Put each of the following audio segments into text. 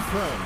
confirmed. Confirmed.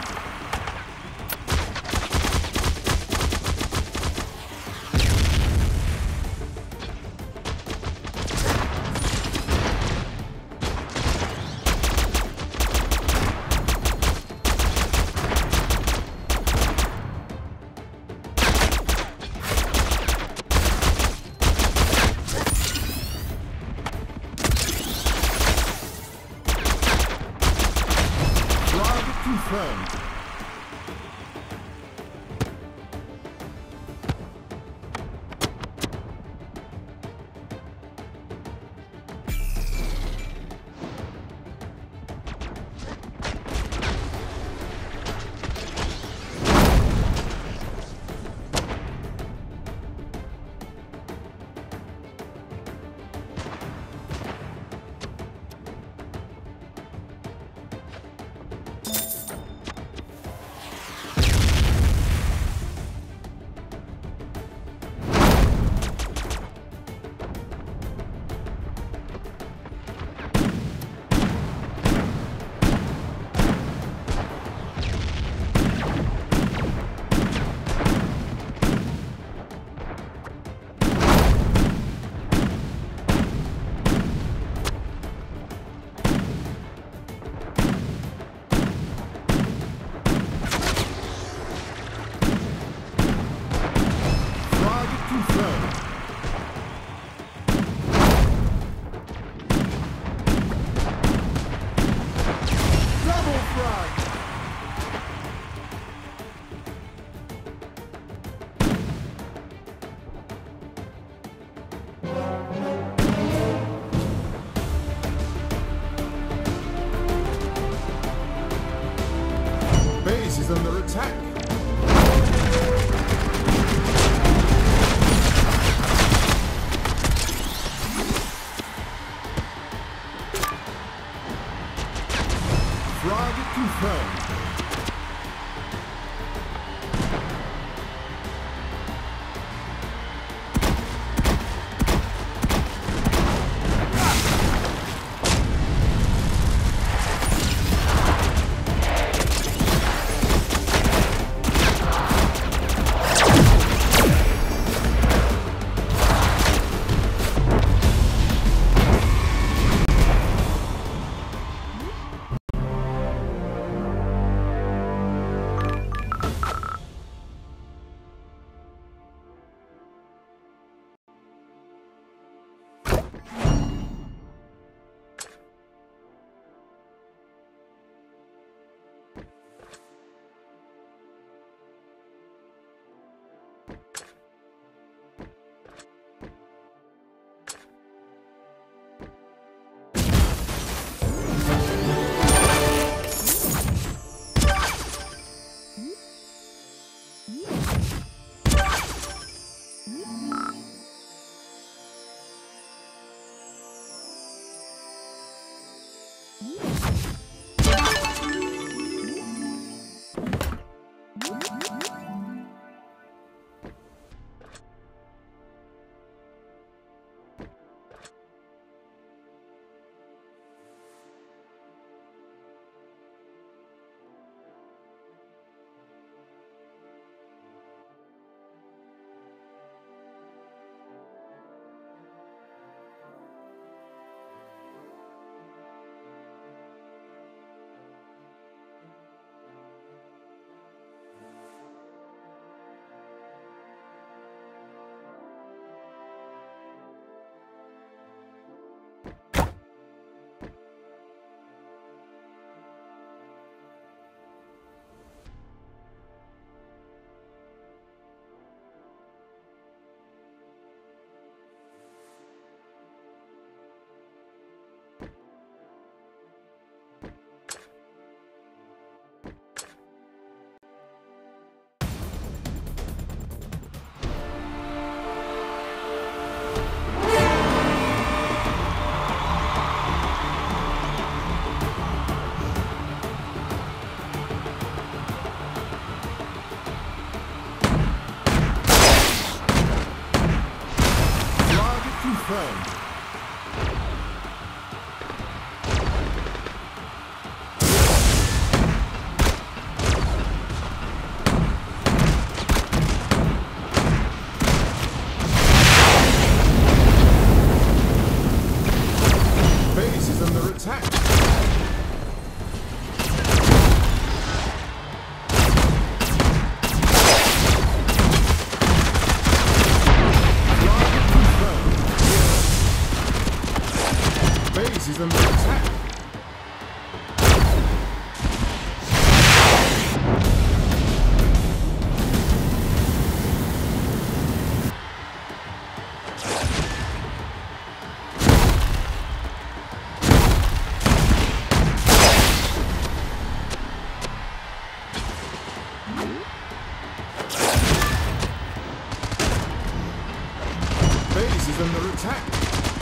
This is another attack.